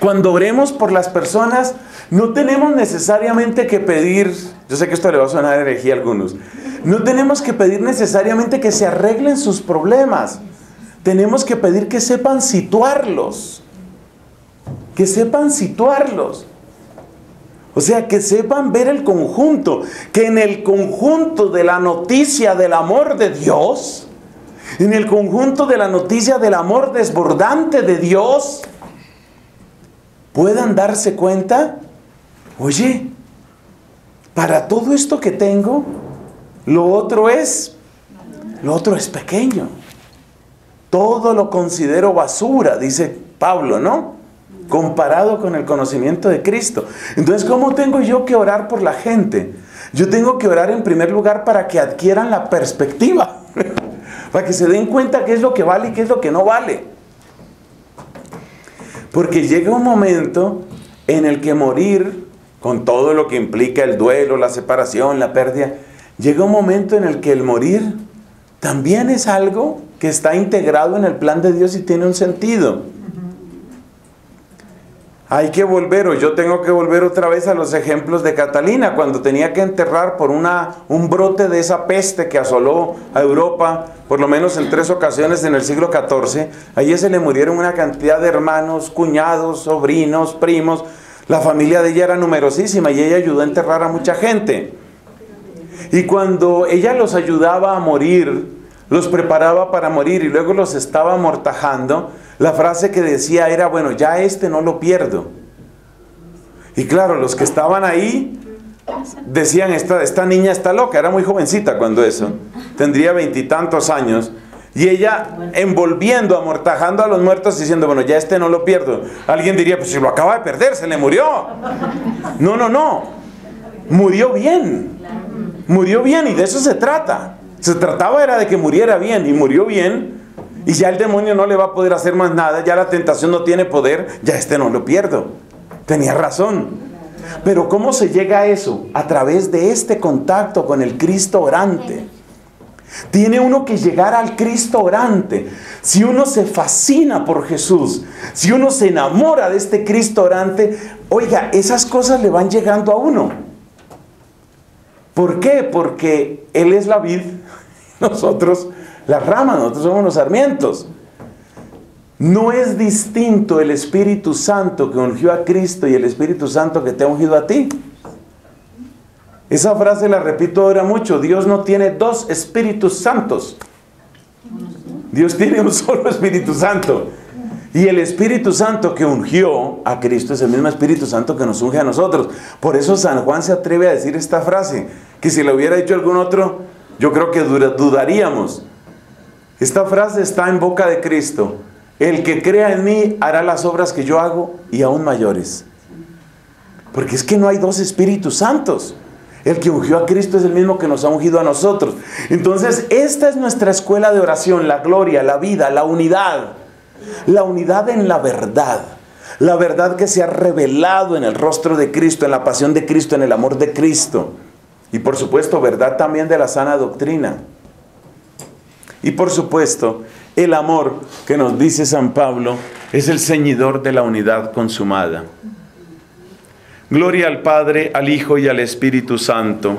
Cuando oremos por las personas, no tenemos necesariamente que pedir, yo sé que esto le va a sonar herejía a algunos, no tenemos que pedir necesariamente que se arreglen sus problemas, tenemos que pedir que sepan situarlos, que sepan situarlos. O sea, que sepan ver el conjunto, que en el conjunto de la noticia del amor de Dios, en el conjunto de la noticia del amor desbordante de Dios, puedan darse cuenta, oye, para todo esto que tengo, lo otro es pequeño. Todo lo considero basura, dice Pablo, ¿no? Comparado con el conocimiento de Cristo. Entonces, ¿cómo tengo yo que orar por la gente? Yo tengo que orar en primer lugar para que adquieran la perspectiva, para que se den cuenta qué es lo que vale y qué es lo que no vale. Porque llega un momento en el que morir, con todo lo que implica el duelo, la separación, la pérdida, llega un momento en el que el morir también es algo que está integrado en el plan de Dios y tiene un sentido. Hay que volver, o yo tengo que volver otra vez a los ejemplos de Catalina, cuando tenía que enterrar por un brote de esa peste que asoló a Europa, por lo menos en 3 ocasiones en el siglo XIV, allí se le murieron una cantidad de hermanos, cuñados, sobrinos, primos. La familia de ella era numerosísima y ella ayudó a enterrar a mucha gente. Y cuando ella los ayudaba a morir, los preparaba para morir y luego los estaba amortajando, la frase que decía era, bueno, ya este no lo pierdo. Y claro, los que estaban ahí decían, esta niña está loca, era muy jovencita cuando eso, tendría 20 y tantos años, y ella envolviendo, amortajando a los muertos, diciendo, bueno, ya este no lo pierdo. Alguien diría, pues si lo acaba de perder, se le murió. No, murió bien. murió bien, y de eso se trata. Se trataba era de que muriera bien, y murió bien, y ya el demonio no le va a poder hacer más nada, ya la tentación no tiene poder, ya este no lo pierdo. Tenía razón. Pero ¿cómo se llega a eso? A través de este contacto con el Cristo orante. Tiene uno que llegar al Cristo orante. Si uno se fascina por Jesús, si uno se enamora de este Cristo orante, oiga, esas cosas le van llegando a uno. ¿Por qué? Porque Él es la vid, nosotros las ramas, nosotros somos los sarmientos. No es distinto el Espíritu Santo que ungió a Cristo y el Espíritu Santo que te ha ungido a ti. Esa frase la repito ahora mucho: Dios no tiene dos Espíritus Santos. Dios tiene un solo Espíritu Santo. Y el Espíritu Santo que ungió a Cristo es el mismo Espíritu Santo que nos unge a nosotros. Por eso San Juan se atreve a decir esta frase, que si la hubiera dicho algún otro, yo creo que dudaríamos. Esta frase está en boca de Cristo: el que crea en mí hará las obras que yo hago, y aún mayores. Porque es que no hay dos Espíritus Santos. El que ungió a Cristo es el mismo que nos ha ungido a nosotros. Entonces, esta es nuestra escuela de oración: la gloria, la vida, la unidad. La unidad en la verdad. La verdad que se ha revelado en el rostro de Cristo, en la pasión de Cristo, en el amor de Cristo. Y por supuesto, verdad también de la sana doctrina. Y por supuesto, el amor que nos dice San Pablo es el ceñidor de la unidad consumada. Gloria al Padre, al Hijo y al Espíritu Santo.